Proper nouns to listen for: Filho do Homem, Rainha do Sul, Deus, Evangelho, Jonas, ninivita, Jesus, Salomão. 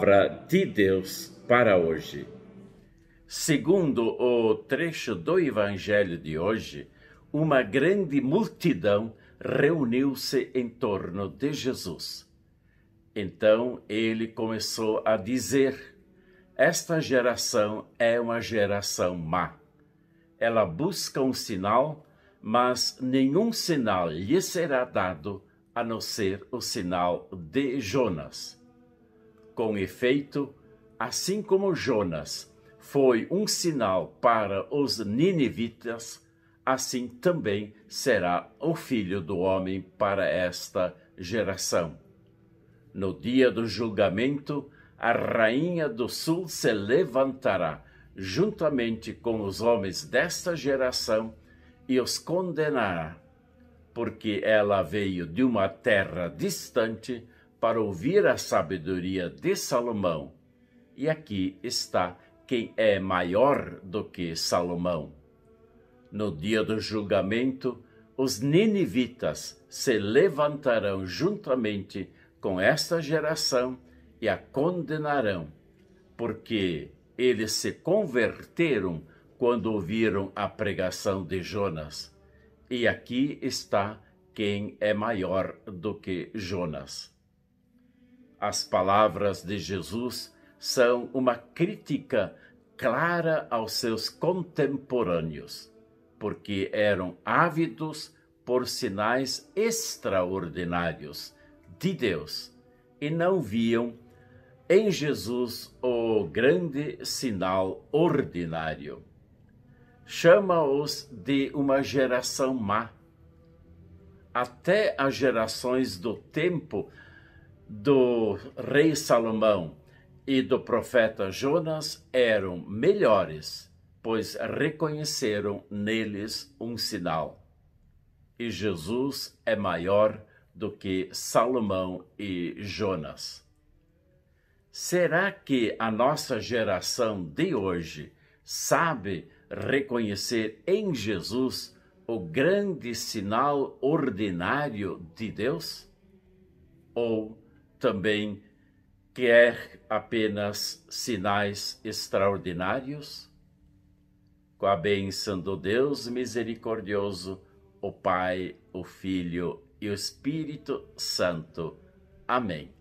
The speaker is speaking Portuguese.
Palavra de Deus para hoje. Segundo o trecho do Evangelho de hoje, uma grande multidão reuniu-se em torno de Jesus. Então ele começou a dizer: esta geração é uma geração má. Ela busca um sinal, mas nenhum sinal lhe será dado a não ser o sinal de Jonas. Com efeito, assim como Jonas foi um sinal para os ninivitas, assim também será o Filho do Homem para esta geração. No dia do julgamento, a Rainha do Sul se levantará juntamente com os homens desta geração e os condenará, porque ela veio de uma terra distante para ouvir a sabedoria de Salomão. E aqui está quem é maior do que Salomão. No dia do julgamento, os ninivitas se levantarão juntamente com esta geração e a condenarão, porque eles se converteram quando ouviram a pregação de Jonas. E aqui está quem é maior do que Jonas. As palavras de Jesus são uma crítica clara aos seus contemporâneos, porque eram ávidos por sinais extraordinários de Deus e não viam em Jesus o grande sinal ordinário. Chama-os de uma geração má. Até as gerações do tempo do rei Salomão e do profeta Jonas eram melhores, pois reconheceram neles um sinal. E Jesus é maior do que Salomão e Jonas. Será que a nossa geração de hoje sabe reconhecer em Jesus o grande sinal ordinário de Deus? Ou também quer apenas sinais extraordinários? Com a bênção do Deus misericordioso, o Pai, o Filho e o Espírito Santo. Amém.